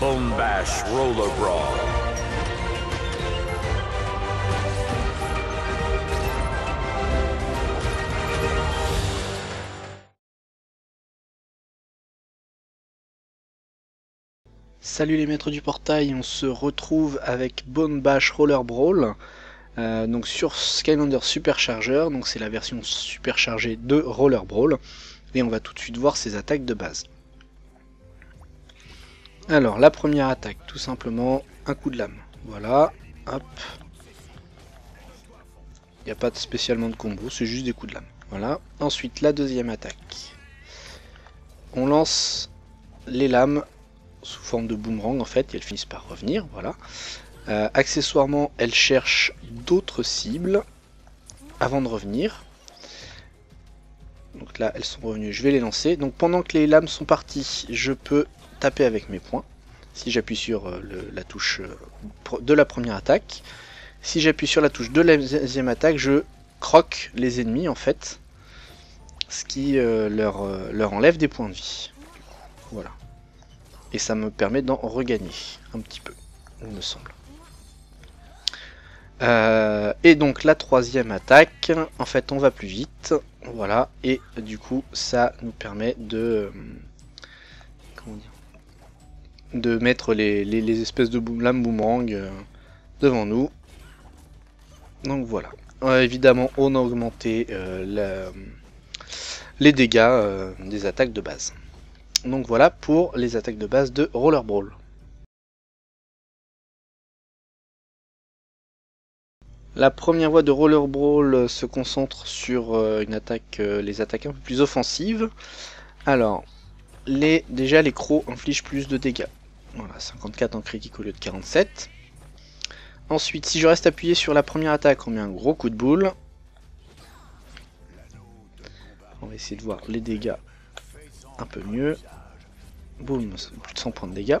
Bone Bash Roller Brawl. Salut les maîtres du portail, on se retrouve avec Bone Bash Roller Brawl. Donc sur Skylanders Supercharger, donc c'est la version superchargée de Roller Brawl, et on va tout de suite voir ses attaques de base. Alors la première attaque, tout simplement un coup de lame, voilà, hop, il n'y a pas spécialement de combo, c'est juste des coups de lame, voilà. Ensuite la deuxième attaque, on lance les lames sous forme de boomerang en fait, et elles finissent par revenir, voilà. Accessoirement, elle cherche d'autres cibles avant de revenir. Donc là, elles sont revenues, je vais les lancer. Donc pendant que les lames sont parties, je peux taper avec mes poings. Si j'appuie sur la touche de la première attaque, si j'appuie sur la touche de la deuxième attaque, je croque les ennemis en fait, ce qui leur enlève des points de vie. Voilà. Et ça me permet d'en regagner un petit peu, il me semble. Et donc la troisième attaque, en fait on va plus vite, voilà, et du coup ça nous permet de, comment dire, de mettre les espèces de lames boomerang devant nous. Donc voilà, évidemment on a augmenté les dégâts des attaques de base. Donc voilà pour les attaques de base de Roller Brawl. La première voie de Roller Brawl se concentre sur les attaques un peu plus offensives. Alors, déjà les crocs infligent plus de dégâts. Voilà, 54 en critique au lieu de 47. Ensuite, si je reste appuyé sur la première attaque, on met un gros coup de boule. On va essayer de voir les dégâts un peu mieux. Boum, plus de 100 points de dégâts.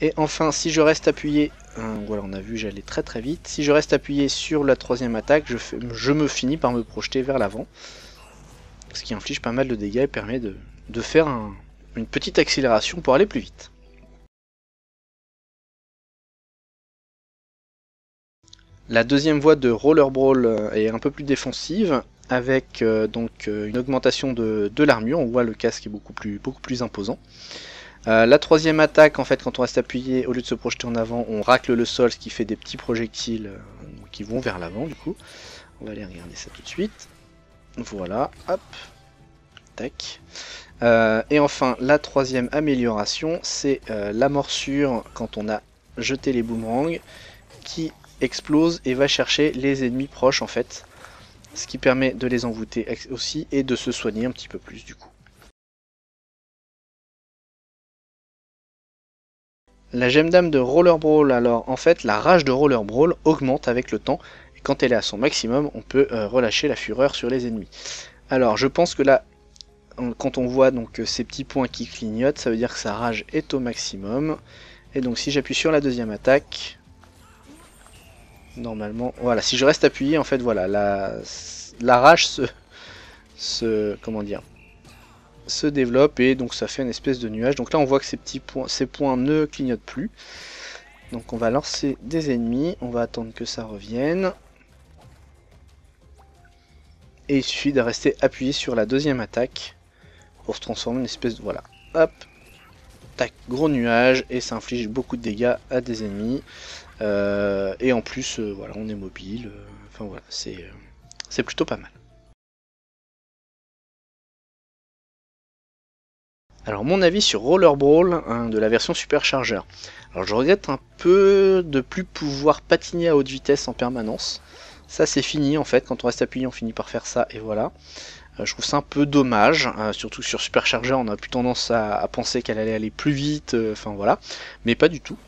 Et enfin, si je reste appuyé, voilà, on a vu, j'allais très vite. Si je reste appuyé sur la troisième attaque, je me finis par me projeter vers l'avant, ce qui inflige pas mal de dégâts et permet de faire une petite accélération pour aller plus vite. La deuxième voie de Roller Brawl est un peu plus défensive, avec donc une augmentation de l'armure. On voit le casque est beaucoup plus imposant. La troisième attaque, en fait, quand on reste appuyé, au lieu de se projeter en avant, on racle le sol, ce qui fait des petits projectiles qui vont vers l'avant, du coup. On va aller regarder ça tout de suite. Voilà, hop, tac. Et enfin, la troisième amélioration, c'est la morsure, quand on a jeté les boomerangs, qui explose et va chercher les ennemis proches, en fait. Ce qui permet de les envoûter aussi et de se soigner un petit peu plus, du coup. La gemme d'âme de Roller Brawl, alors en fait la rage de Roller Brawl augmente avec le temps, et quand elle est à son maximum, on peut relâcher la fureur sur les ennemis. Alors je pense que là, quand on voit donc ces petits points qui clignotent, ça veut dire que sa rage est au maximum. Et donc si j'appuie sur la deuxième attaque, normalement, voilà, si je reste appuyé, en fait voilà, la rage comment dire, se développe, et donc ça fait une espèce de nuage. Donc là on voit que ces points ne clignotent plus. Donc on va lancer des ennemis, on va attendre que ça revienne. Et il suffit de rester appuyé sur la deuxième attaque pour se transformer en une espèce de... Voilà, hop, tac, gros nuage, et ça inflige beaucoup de dégâts à des ennemis. Et en plus, voilà, on est mobile, enfin voilà, c'est plutôt pas mal. Alors mon avis sur Roller Brawl, hein, de la version Supercharger. Alors je regrette un peu de plus pouvoir patiner à haute vitesse en permanence. Ça c'est fini en fait, quand on reste appuyé on finit par faire ça et voilà. Je trouve ça un peu dommage, surtout que sur Supercharger on a plus tendance à penser qu'elle allait aller plus vite, enfin voilà, mais pas du tout.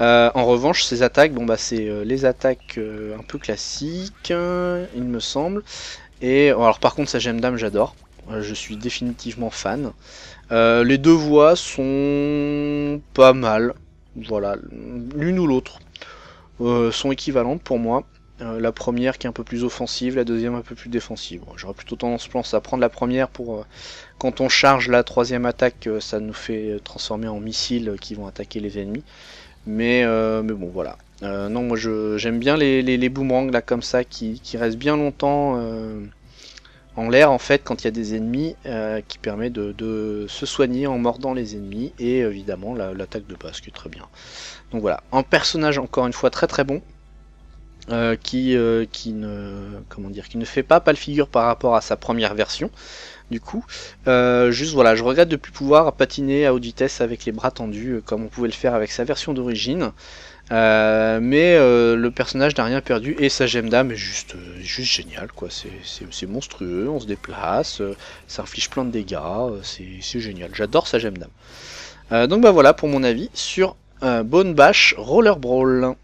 En revanche ces attaques, bon bah c'est les attaques un peu classiques, il me semble. Et alors par contre sa gemme d'âme j'adore. Je suis définitivement fan. Les deux voies sont pas mal. Voilà, l'une ou l'autre sont équivalentes pour moi. La première qui est un peu plus offensive, la deuxième un peu plus défensive. Bon, j'aurais plutôt tendance, je pense, à prendre la première pour quand on charge la troisième attaque, ça nous fait transformer en missiles qui vont attaquer les ennemis. Mais bon, voilà. Non, moi j'aime bien les boomerangs là comme ça qui restent bien longtemps en l'air en fait quand il y a des ennemis, qui permet de se soigner en mordant les ennemis et évidemment l'attaque de base qui est très bien. Donc voilà, un personnage encore une fois très très bon. Qui ne fait pas pâle figure par rapport à sa première version. Du coup, juste voilà, je regrette de ne plus pouvoir patiner à haute vitesse avec les bras tendus comme on pouvait le faire avec sa version d'origine. Mais le personnage n'a rien perdu et sa gemme d'âme est juste géniale quoi. C'est monstrueux, on se déplace, ça inflige plein de dégâts, c'est génial. J'adore sa gemme d'âme. Donc bah voilà pour mon avis sur Bone Bash Roller Brawl.